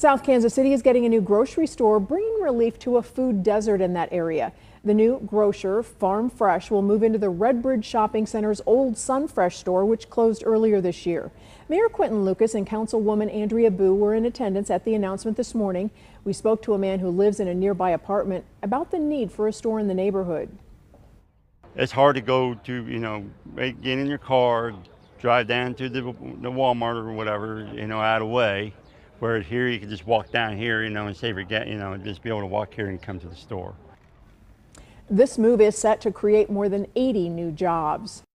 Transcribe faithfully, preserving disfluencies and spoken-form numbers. South Kansas City is getting a new grocery store, bringing relief to a food desert in that area. The new grocer, Farm Fresh, will move into the Redbridge Shopping Center's old Sun Fresh store, which closed earlier this year. Mayor Quentin Lucas and Councilwoman Andrea Boo were in attendance at the announcement this morning. We spoke to a man who lives in a nearby apartment about the need for a store in the neighborhood. It's hard to go to, you know, get in your car, drive down to the, the Walmart or whatever, you know, out of the way. Whereas here you can just walk down here, you know, and save your gas, you know, and just be able to walk here and come to the store. This move is set to create more than eighty new jobs.